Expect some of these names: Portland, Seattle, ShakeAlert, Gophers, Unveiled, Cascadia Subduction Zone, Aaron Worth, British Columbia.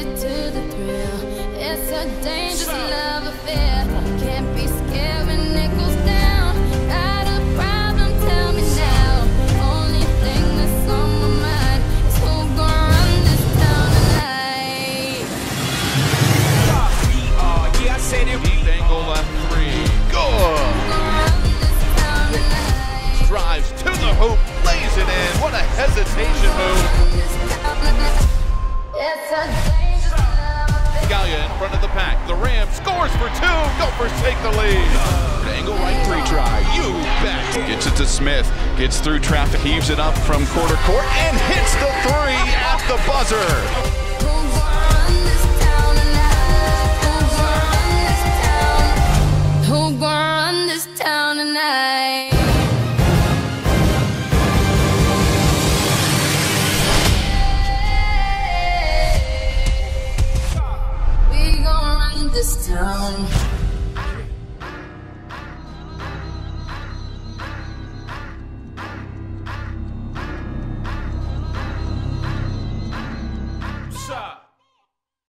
addicted to the thrill. It's a dangerous love affair. Can't be scared when it goes down. Got a problem, tell me now. Only thing that's on my mind is who gon' run this town tonight. We are, yeah, I said it. Deep angle left three. Good. Drives to the hoop, lays it in. What a hesitation move. Gallia in front of the pack. The Ram scores for two. Gophers take the lead. Angle right three try. You bet. Gets it to Smith. Gets through traffic. Heaves it up from quarter court and hits the three at the buzzer.